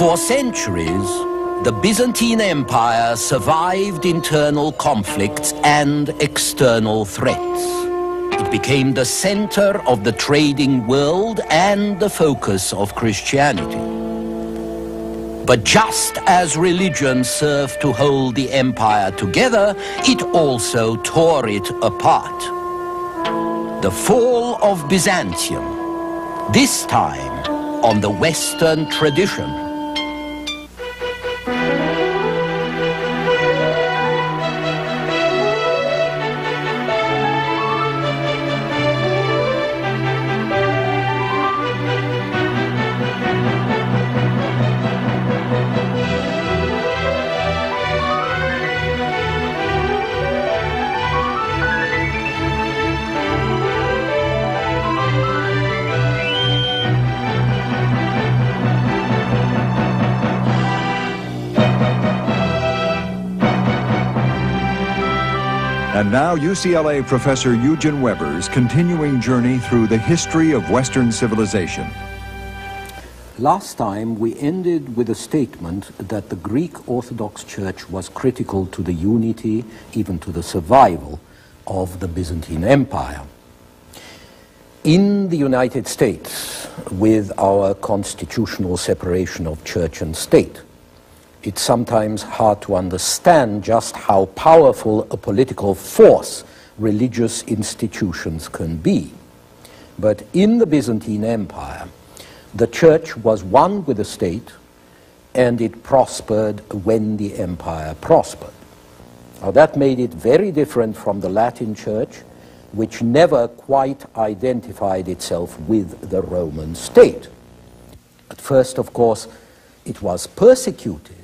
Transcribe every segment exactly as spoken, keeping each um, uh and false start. For centuries, the Byzantine Empire survived internal conflicts and external threats. It became the center of the trading world and the focus of Christianity. But just as religion served to hold the empire together, it also tore it apart. The fall of Byzantium, this time on the Western tradition. And now U C L A professor Eugen Weber's continuing journey through the history of Western civilization. Last time we ended with a statement that the Greek Orthodox Church was critical to the unity, even to the survival, of the Byzantine Empire. In the United States, with our constitutional separation of church and state, it's sometimes hard to understand just how powerful a political force religious institutions can be. But in the Byzantine Empire, the church was one with the state, and it prospered when the empire prospered. Now that made it very different from the Latin church, which never quite identified itself with the Roman state. At first, of course, it was persecuted.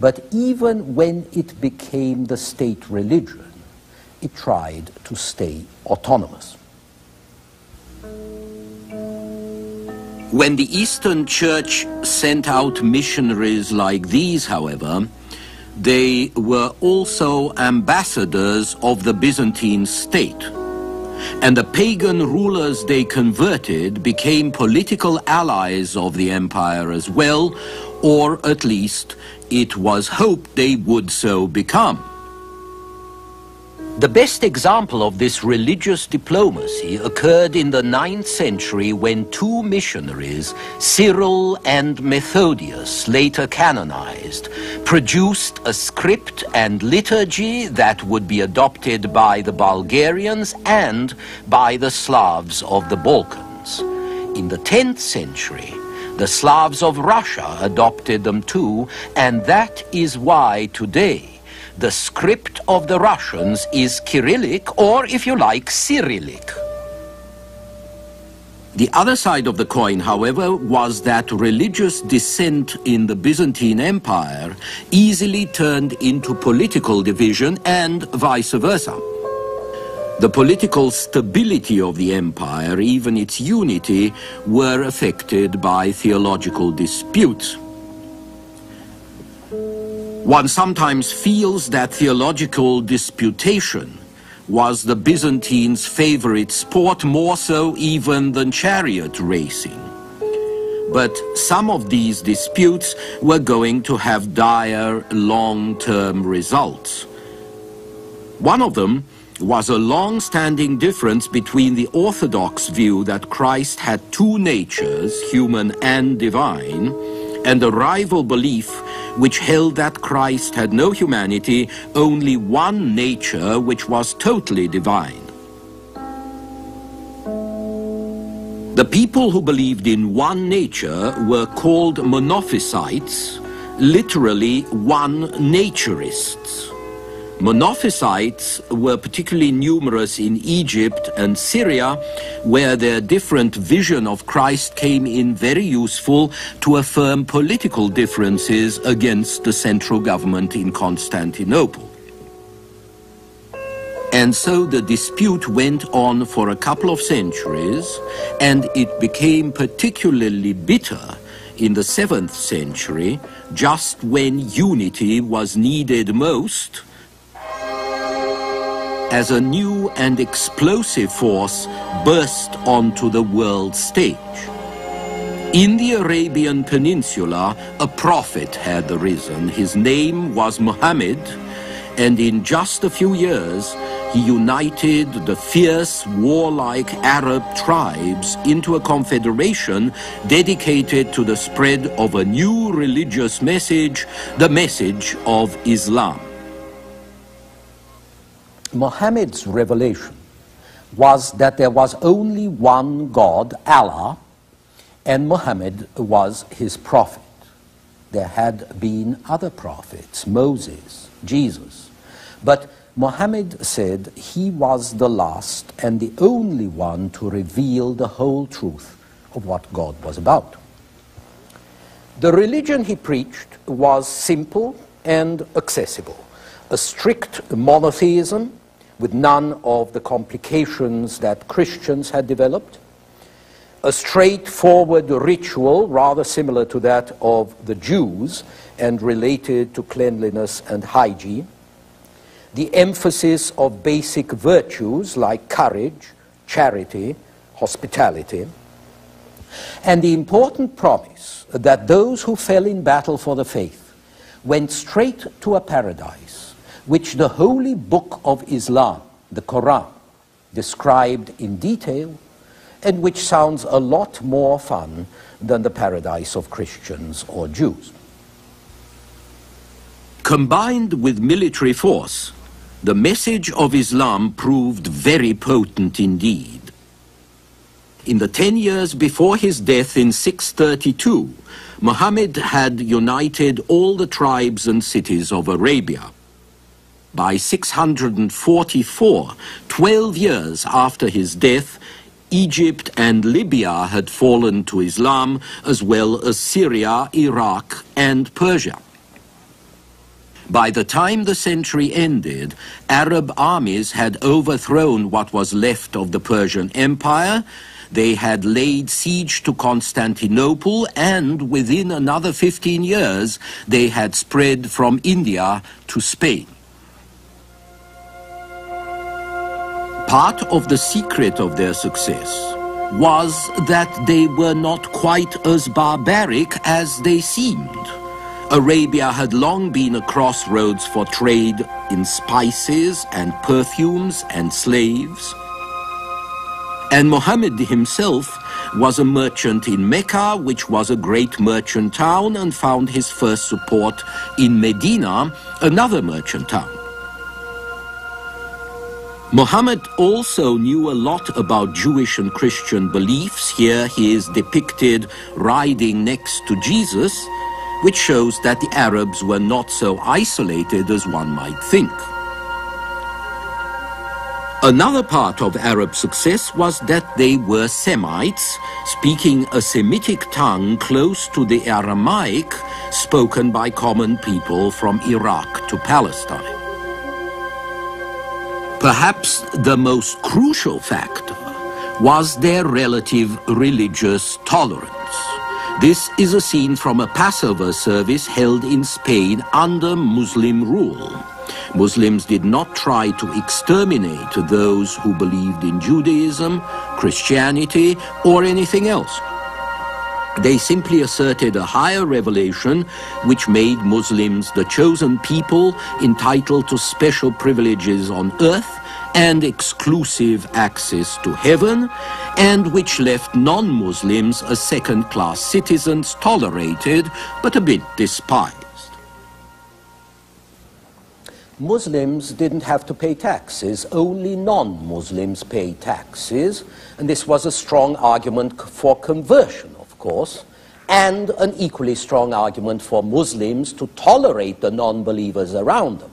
But even when it became the state religion, it tried to stay autonomous. When the Eastern Church sent out missionaries like these, however, they were also ambassadors of the Byzantine state, and the pagan rulers they converted became political allies of the empire as well, or at least it was hoped they would so become. The best example of this religious diplomacy occurred in the ninth century when two missionaries, Cyril and Methodius, later canonized, produced a script and liturgy that would be adopted by the Bulgarians and by the Slavs of the Balkans. In the tenth century, the Slavs of Russia adopted them too, and that is why today the script of the Russians is Cyrillic, or if you like, Cyrillic. The other side of the coin, however, was that religious dissent in the Byzantine Empire easily turned into political division and vice versa. The political stability of the empire, even its unity, were affected by theological disputes. One sometimes feels that theological disputation was the Byzantines' favorite sport, more so even than chariot racing. But some of these disputes were going to have dire long-term results. One of them was a long-standing difference between the Orthodox view that Christ had two natures, human and divine, and a rival belief which held that Christ had no humanity, only one nature which was totally divine. The people who believed in one nature were called monophysites, literally one-naturists. Monophysites were particularly numerous in Egypt and Syria, where their different vision of Christ came in very useful to affirm political differences against the central government in Constantinople. And so the dispute went on for a couple of centuries, and it became particularly bitter in the seventh century, just when unity was needed most, as a new and explosive force burst onto the world stage. In the Arabian Peninsula, a prophet had arisen. His name was Muhammad, and in just a few years, he united the fierce, warlike Arab tribes into a confederation dedicated to the spread of a new religious message, the message of Islam. Muhammad's revelation was that there was only one God, Allah, and Muhammad was his prophet. There had been other prophets, Moses, Jesus, but Muhammad said he was the last and the only one to reveal the whole truth of what God was about. The religion he preached was simple and accessible, a strict monotheism with none of the complications that Christians had developed, a straightforward ritual rather similar to that of the Jews and related to cleanliness and hygiene, the emphasis of basic virtues like courage, charity, hospitality, and the important promise that those who fell in battle for the faith went straight to a paradise which the holy book of Islam, the Quran, described in detail, and which sounds a lot more fun than the paradise of Christians or Jews. Combined with military force, the message of Islam proved very potent indeed. In the ten years before his death in six thirty-two, Muhammad had united all the tribes and cities of Arabia. By six hundred forty-four, twelve years after his death, Egypt and Libya had fallen to Islam, as well as Syria, Iraq, and Persia. By the time the century ended, Arab armies had overthrown what was left of the Persian Empire. They had laid siege to Constantinople, and within another fifteen years, they had spread from India to Spain. Part of the secret of their success was that they were not quite as barbaric as they seemed. Arabia had long been a crossroads for trade in spices and perfumes and slaves. And Muhammad himself was a merchant in Mecca, which was a great merchant town, and found his first support in Medina, another merchant town. Muhammad also knew a lot about Jewish and Christian beliefs. Here he is depicted riding next to Jesus, which shows that the Arabs were not so isolated as one might think. Another part of Arab success was that they were Semites, speaking a Semitic tongue close to the Aramaic spoken by common people from Iraq to Palestine. Perhaps the most crucial factor was their relative religious tolerance. This is a scene from a Passover service held in Spain under Muslim rule. Muslims did not try to exterminate those who believed in Judaism, Christianity, or anything else. They simply asserted a higher revelation which made Muslims the chosen people entitled to special privileges on earth and exclusive access to heaven, and which left non-Muslims as second-class citizens, tolerated but a bit despised. Muslims didn't have to pay taxes, only non-Muslims paid taxes, and this was a strong argument for conversion, course, and an equally strong argument for Muslims to tolerate the non-believers around them.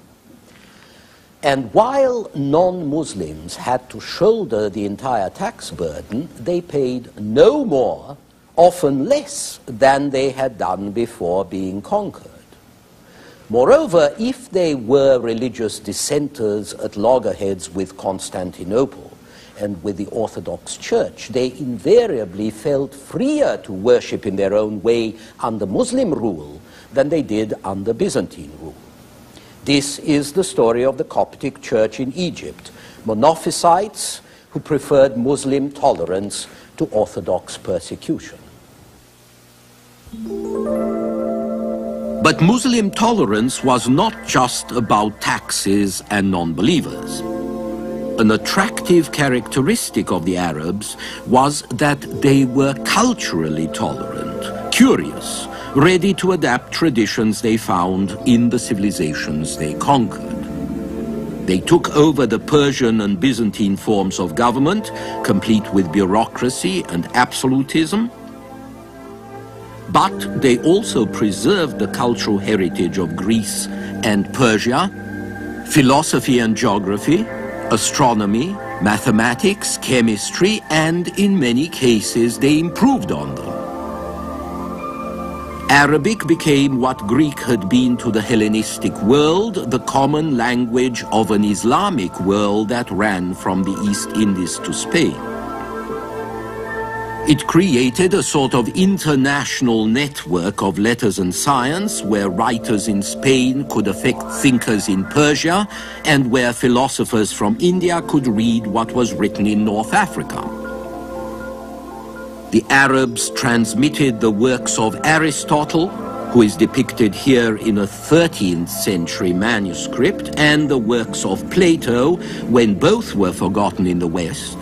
And while non-Muslims had to shoulder the entire tax burden, they paid no more, often less, than they had done before being conquered. Moreover, if they were religious dissenters at loggerheads with Constantinople and with the Orthodox Church, they invariably felt freer to worship in their own way under Muslim rule than they did under Byzantine rule. This is the story of the Coptic Church in Egypt, monophysites who preferred Muslim tolerance to Orthodox persecution. But Muslim tolerance was not just about taxes and non-believers. An attractive characteristic of the Arabs was that they were culturally tolerant, curious, ready to adapt traditions they found in the civilizations they conquered. They took over the Persian and Byzantine forms of government, complete with bureaucracy and absolutism, but they also preserved the cultural heritage of Greece and Persia, philosophy and geography, astronomy, mathematics, chemistry, and in many cases they improved on them. Arabic became what Greek had been to the Hellenistic world, the common language of an Islamic world that ran from the East Indies to Spain. It created a sort of international network of letters and science, where writers in Spain could affect thinkers in Persia, and where philosophers from India could read what was written in North Africa. The Arabs transmitted the works of Aristotle, who is depicted here in a thirteenth century manuscript, and the works of Plato, when both were forgotten in the West.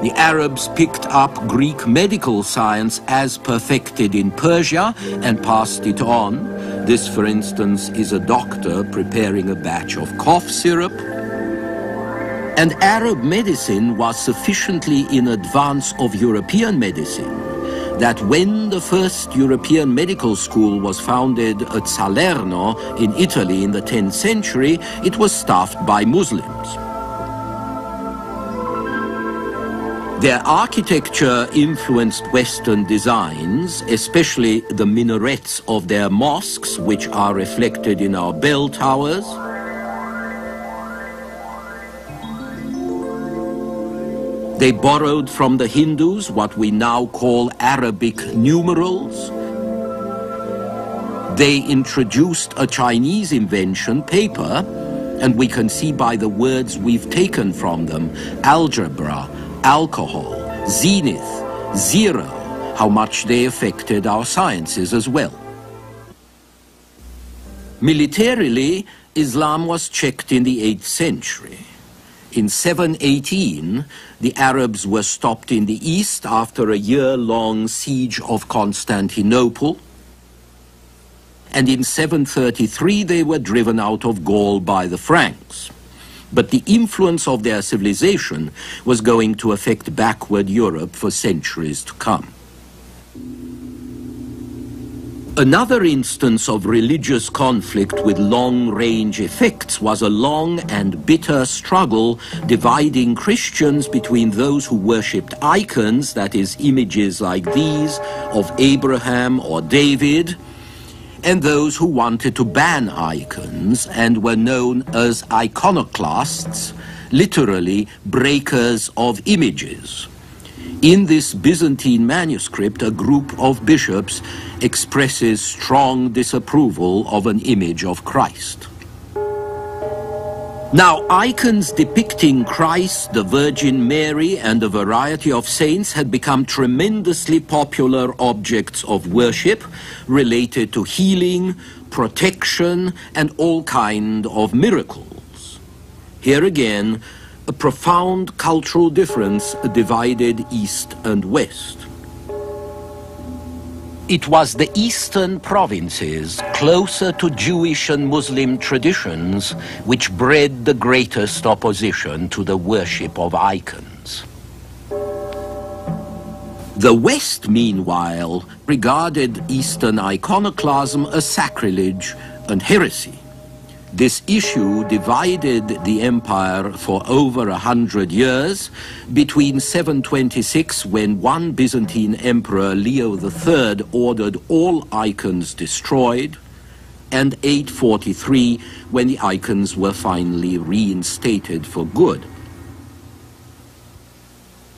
The Arabs picked up Greek medical science as perfected in Persia and passed it on. This, for instance, is a doctor preparing a batch of cough syrup. And Arab medicine was sufficiently in advance of European medicine that when the first European medical school was founded at Salerno in Italy in the tenth century, it was staffed by Muslims. Their architecture influenced Western designs, especially the minarets of their mosques, which are reflected in our bell towers. They borrowed from the Hindus what we now call Arabic numerals. They introduced a Chinese invention, paper, and we can see by the words we've taken from them, algebra, alcohol, zenith, zero, how much they affected our sciences as well. Militarily, Islam was checked in the eighth century. In seven eighteen, the Arabs were stopped in the east after a year-long siege of Constantinople, and in seven thirty-three they were driven out of Gaul by the Franks. But the influence of their civilization was going to affect backward Europe for centuries to come. Another instance of religious conflict with long-range effects was a long and bitter struggle dividing Christians between those who worshipped icons, that is, images like these of Abraham or David, and those who wanted to ban icons and were known as iconoclasts, literally breakers of images. In this Byzantine manuscript, a group of bishops expresses strong disapproval of an image of Christ. Now, icons depicting Christ, the Virgin Mary, and a variety of saints had become tremendously popular objects of worship related to healing, protection, and all kinds of miracles. Here again, a profound cultural difference divided East and West. It was the eastern provinces, closer to Jewish and Muslim traditions, which bred the greatest opposition to the worship of icons. The West, meanwhile, regarded Eastern iconoclasm as sacrilege and heresy. This issue divided the empire for over a hundred years, between seven twenty-six, when one Byzantine emperor, Leo the third, ordered all icons destroyed, and eight forty-three, when the icons were finally reinstated for good.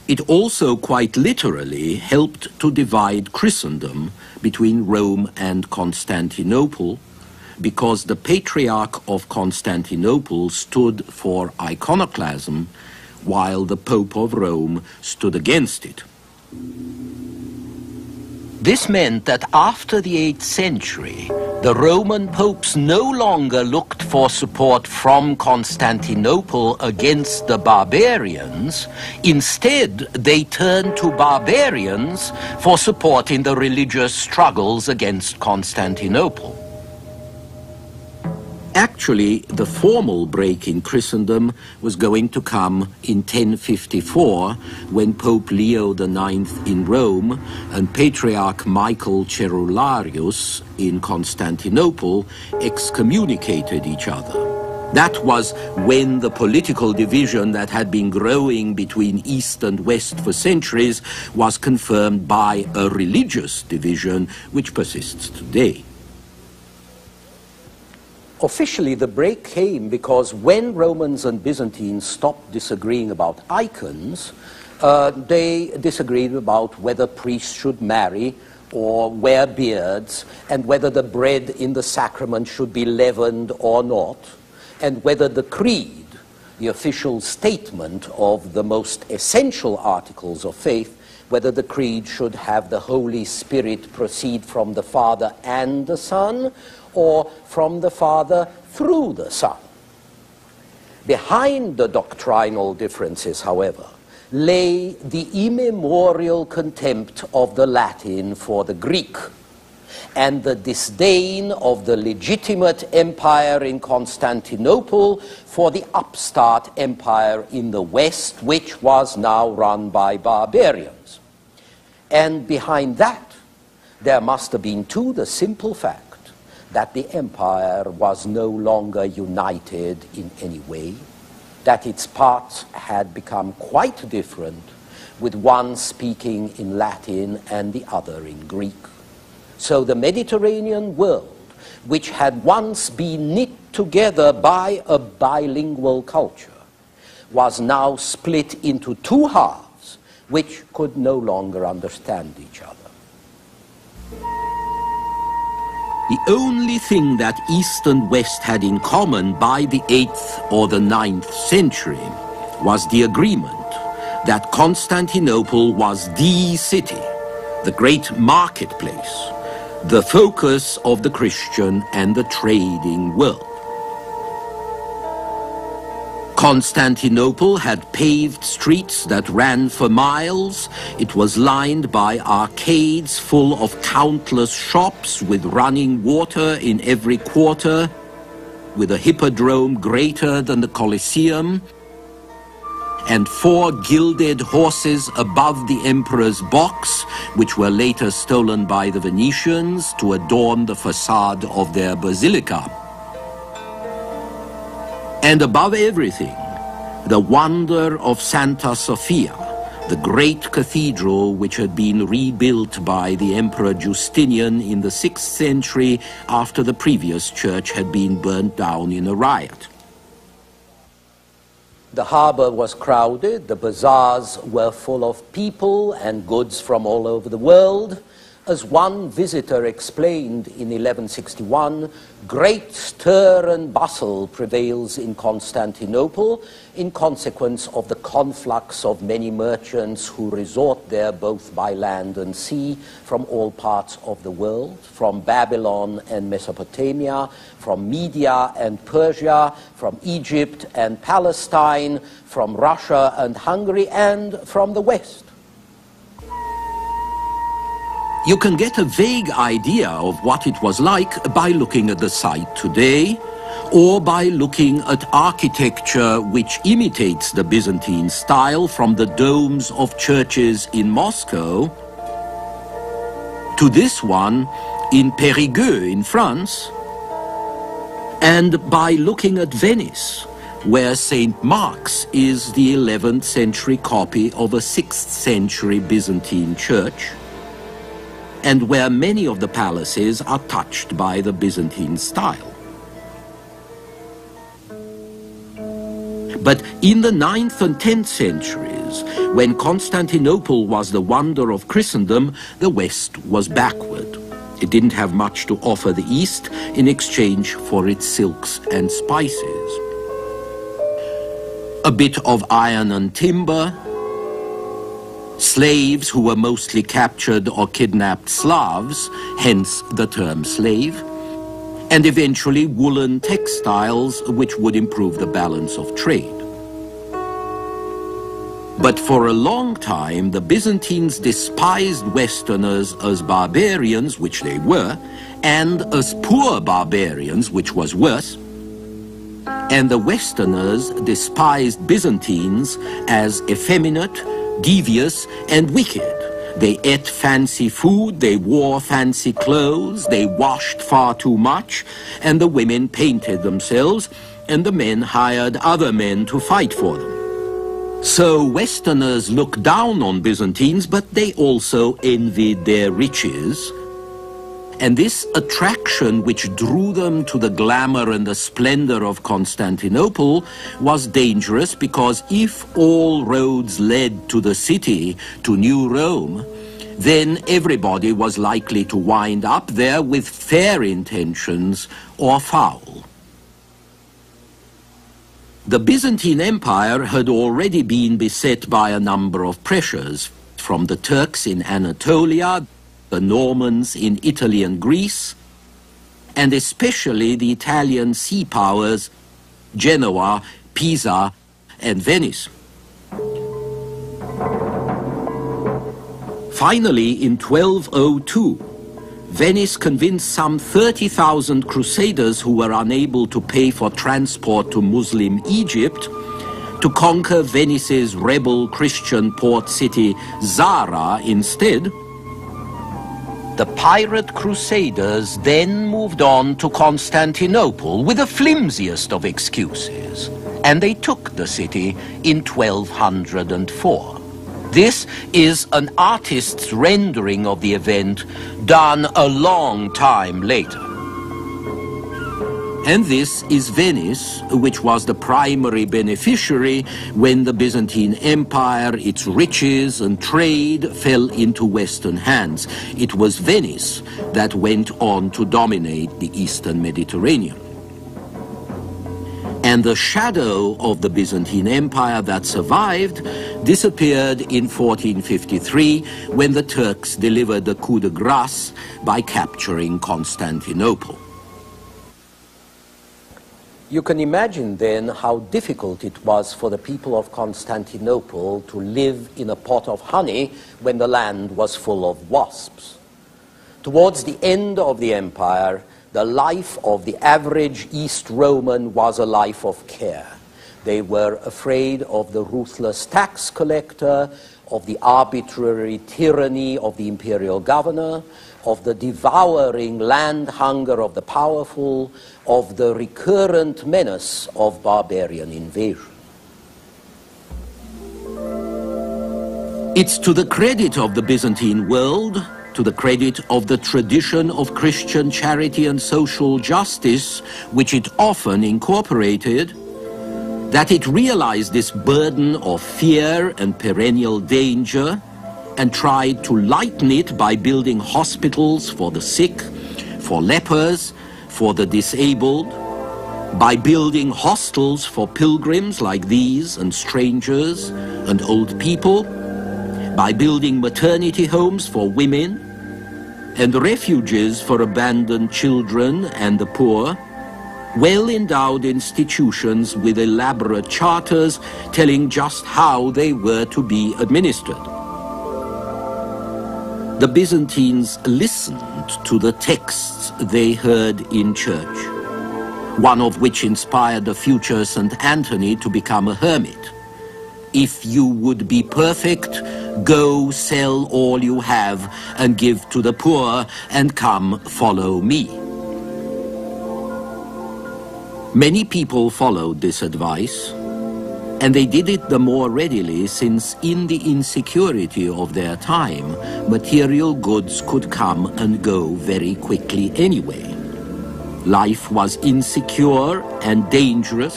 It also quite literally helped to divide Christendom between Rome and Constantinople, because the Patriarch of Constantinople stood for iconoclasm, while the Pope of Rome stood against it. This meant that after the eighth century, the Roman popes no longer looked for support from Constantinople against the barbarians. Instead, they turned to barbarians for support in the religious struggles against Constantinople. Actually, the formal break in Christendom was going to come in ten fifty-four, when Pope Leo the ninth in Rome and Patriarch Michael Cerularius in Constantinople excommunicated each other. That was when the political division that had been growing between East and West for centuries was confirmed by a religious division which persists today. Officially, the break came because when Romans and Byzantines stopped disagreeing about icons, uh, they disagreed about whether priests should marry or wear beards, and whether the bread in the sacrament should be leavened or not, and whether the creed, the official statement of the most essential articles of faith, whether the creed should have the Holy Spirit proceed from the Father and the Son, or from the Father through the Son. Behind the doctrinal differences, however, lay the immemorial contempt of the Latin for the Greek, and the disdain of the legitimate empire in Constantinople for the upstart empire in the West, which was now run by barbarians. And behind that, there must have been, too, the simple fact that the empire was no longer united in any way, that its parts had become quite different, with one speaking in Latin and the other in Greek. So the Mediterranean world, which had once been knit together by a bilingual culture, was now split into two halves, which could no longer understand each other. The only thing that East and West had in common by the eighth or the ninth century was the agreement that Constantinople was the city, the great marketplace, the focus of the Christian and the trading world. Constantinople had paved streets that ran for miles. It was lined by arcades full of countless shops with running water in every quarter, with a hippodrome greater than the Colosseum, and four gilded horses above the emperor's box, which were later stolen by the Venetians to adorn the facade of their basilica. And above everything, the wonder of Santa Sophia, the great cathedral which had been rebuilt by the Emperor Justinian in the sixth century after the previous church had been burnt down in a riot. The harbor was crowded, the bazaars were full of people and goods from all over the world. As one visitor explained in eleven sixty-one, great stir and bustle prevails in Constantinople in consequence of the conflux of many merchants who resort there both by land and sea from all parts of the world, from Babylon and Mesopotamia, from Media and Persia, from Egypt and Palestine, from Russia and Hungary, and from the West. You can get a vague idea of what it was like by looking at the site today, or by looking at architecture which imitates the Byzantine style from the domes of churches in Moscow to this one in Périgueux in France, and by looking at Venice, where Saint Mark's is the eleventh century copy of a sixth century Byzantine church, and where many of the palaces are touched by the Byzantine style. But in the ninth and tenth centuries, when Constantinople was the wonder of Christendom, the West was backward. It didn't have much to offer the East in exchange for its silks and spices. A bit of iron and timber, slaves who were mostly captured or kidnapped Slavs, hence the term slave, and eventually woolen textiles, which would improve the balance of trade. But for a long time, the Byzantines despised Westerners as barbarians, which they were, and as poor barbarians, which was worse, and the Westerners despised Byzantines as effeminate, devious, and wicked. They ate fancy food, they wore fancy clothes, they washed far too much, and the women painted themselves, and the men hired other men to fight for them. So Westerners looked down on Byzantines, but they also envied their riches. And this attraction, which drew them to the glamour and the splendor of Constantinople, was dangerous, because if all roads led to the city, to New Rome, then everybody was likely to wind up there with fair intentions or foul. The Byzantine Empire had already been beset by a number of pressures, from the Turks in Anatolia, the Normans in Italy and Greece, and especially the Italian sea powers, Genoa, Pisa, and Venice. Finally, in twelve oh two, Venice convinced some thirty thousand Crusaders who were unable to pay for transport to Muslim Egypt to conquer Venice's rebel Christian port city Zara instead. The pirate Crusaders then moved on to Constantinople with the flimsiest of excuses, and they took the city in twelve hundred four. This is an artist's rendering of the event done a long time later. And this is Venice, which was the primary beneficiary when the Byzantine Empire, its riches and trade, fell into Western hands. It was Venice that went on to dominate the Eastern Mediterranean. And the shadow of the Byzantine Empire that survived disappeared in fourteen fifty-three, when the Turks delivered the coup de grace by capturing Constantinople. You can imagine then how difficult it was for the people of Constantinople to live in a pot of honey when the land was full of wasps. Towards the end of the empire, the life of the average East Roman was a life of care. They were afraid of the ruthless tax collector, of the arbitrary tyranny of the imperial governor, of the devouring land hunger of the powerful, of the recurrent menace of barbarian invasion. It's to the credit of the Byzantine world, to the credit of the tradition of Christian charity and social justice, which it often incorporated, that it realized this burden of fear and perennial danger, and tried to lighten it by building hospitals for the sick, for lepers, for the disabled, by building hostels for pilgrims like these and strangers and old people, by building maternity homes for women and refuges for abandoned children and the poor, well-endowed institutions with elaborate charters telling just how they were to be administered. The Byzantines listened to the texts they heard in church, one of which inspired the future Saint Anthony to become a hermit. If you would be perfect, go sell all you have and give to the poor, and come follow me. Many people followed this advice, and they did it the more readily since, in the insecurity of their time, material goods could come and go very quickly anyway. Life was insecure and dangerous,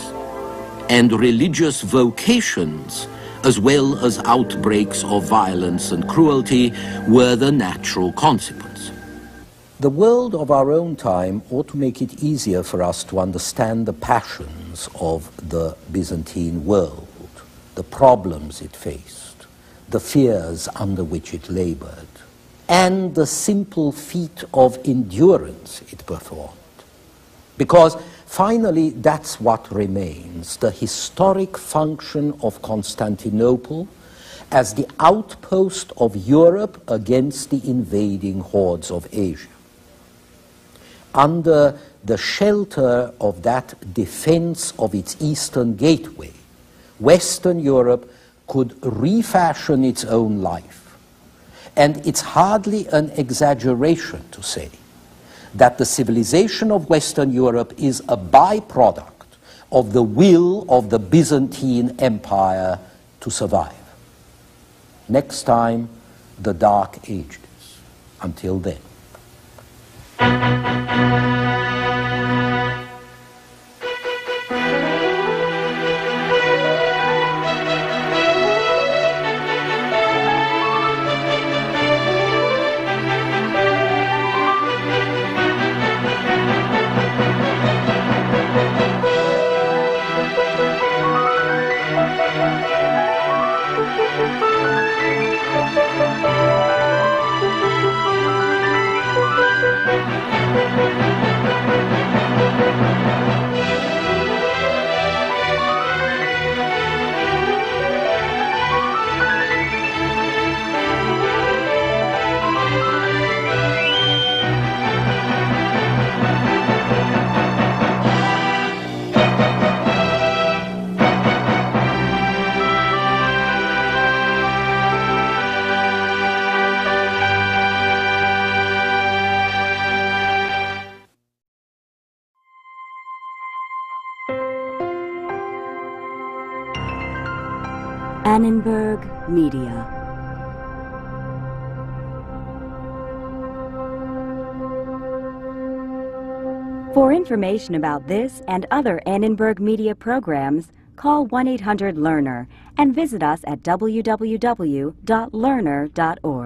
and religious vocations, as well as outbreaks of violence and cruelty, were the natural consequence. The world of our own time ought to make it easier for us to understand the passions of the Byzantine world, the problems it faced, the fears under which it labored, and the simple feat of endurance it performed. Because finally, that's what remains, the historic function of Constantinople as the outpost of Europe against the invading hordes of Asia. Under the shelter of that defense of its eastern gateway, Western Europe could refashion its own life. And it's hardly an exaggeration to say that the civilization of Western Europe is a byproduct of the will of the Byzantine Empire to survive. Next time, the Dark Ages. Until then. Annenberg Media. For information about this and other Annenberg Media programs, call one eight hundred learner and visit us at w w w dot learner dot org.